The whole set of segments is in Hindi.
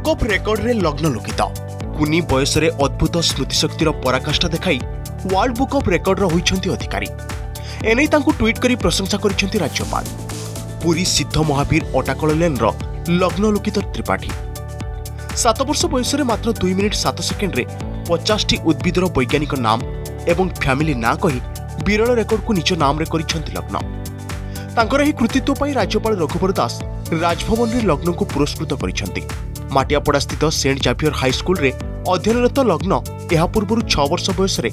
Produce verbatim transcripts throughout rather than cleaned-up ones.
बुक ऑफ रेकॉर्ड रे लग्न लोकित कुनी बयस रे अद्भुत स्मृतिशक्तिर पराकाष्ठा देखाई वर्ल्ड बुक ऑफ रेकॉर्ड रो होइछंती अधिकारी। एने तांकु ट्वीट करी प्रशंसा करिसंती राज्यपाल। पूरी सिद्ध महावीर अटाकल लेन रो लग्न लोकित त्रिपाठी सात वर्ष बयस रे मात्र दुई मिनिट सात सेकेंड रे पचास टी उद्भिदर वैज्ञानिक नाम एवं फैमिली ना कही विरल रेकॉर्ड को निज नाम रे करिसंती लग्न। तांकर एही कृतित्व पई राज्यपाल रघुवर दास राजभवन रे लग्न को पुरस्कृत करिसंती। माटियापड़ा स्थित सेंट जाफियर हाईस्कूल रे अध्ययनरत लग्न यह पूर्व छह वर्ष बयस रे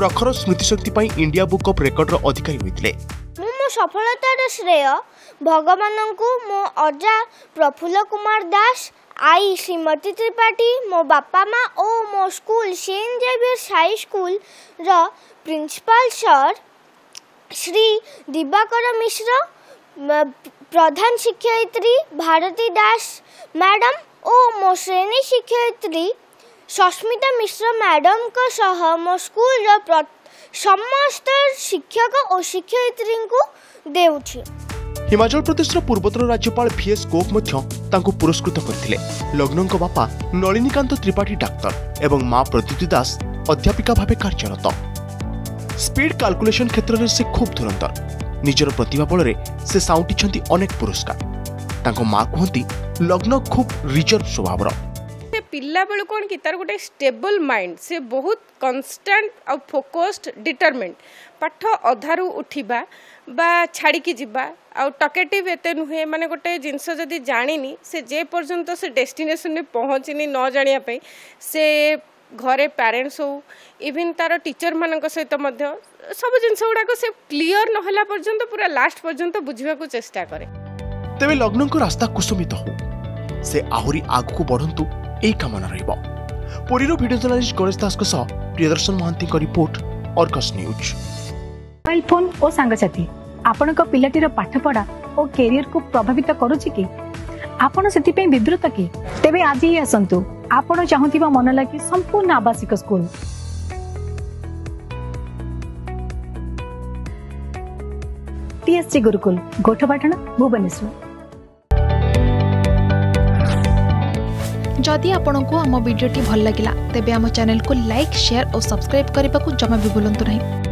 प्रखर स्मृतिशक्ति पाई इंडिया बुक ऑफ रेकॉर्ड रो अधिकारी होइतले। मो मो सफलतार श्रेय भगवान को मो अजा प्रफुल्ल कुमार दास आई श्रीमती त्रिपाठी मो बापा माँ और मो school Saint Xavier high school रो प्रिंसिपल सर श्री दिवाकर मिश्र प्रधान शिक्षयित्री भारती दास मैडम ओ मो श्रेणी शिक्षयित्री सस्मिता मिश्र मैडम का सह मो स्कूल रो समस्त शिक्षक और शिक्षयित्री को देउछि। हिमाचल प्रदेश रो पूर्वतन राज्यपाल वीएस कोक मध्य तांको पुरस्कृत करथिले। लग्न को बापा नलिनीकांत त्रिपाठी डाक्टर एवं माँ प्रद्युति दास अध्यापिका भावे कार्यरत। स्पीड कैलकुलेशन क्षेत्र में से खूब धुरंधर निजर प्रतिभा बल से साउंटिछंती अनेक पुरस्कार। तांको माँ कहती लग्न खूब रिजर्व स्वभाव पिला बेलू कौन कि तार गोटे स्टेबल माइंड से बहुत कन्स्टाट आ फोकस्ड डिटरमेंट पाठ अधारू उठा बा छाड़ी जीवा आ टकेटिव एत नुहे माने गोटे जिनस जदि जानी से जे पर्यंत से डेस्टिनेसन में पहुँचनी न जानापी से घरे पेरेन्ट्स हो इवन तार टीचर मान सहित सब जिनस गुड़ाक से क्लीयर नहला पर्यंत पूरा लास्ट पर्यंत बुझाक चेष्टा कै तेबे लग्न को रास्ता कुसुमित हो से आहुरी आग को बढ़ंतु यही कामना रहिबो। पुरीरो वीडियो जर्नलिस्ट गणेश दास को सह प्रियदर्शन महांती का report Argus news. Mobile phone और सांगसाथी आपण को पिलाटीर पाठपढ़ा और करियर को प्रभावित करूछि कि आपण सेति पे विब्रत कि तेबे आज ही असंतु आपण चाहूथिबा मन लागी संपूर्ण आवासिक स्कूल। टीएससी गुरुकुल गोठपाटण भुवनेश्वर। जदि आपंक आम भिड्टे भल लगा तेब आम चैनल को लाइक शेयर और सब्सक्राइब करने को जमा भी भूलु नहीं।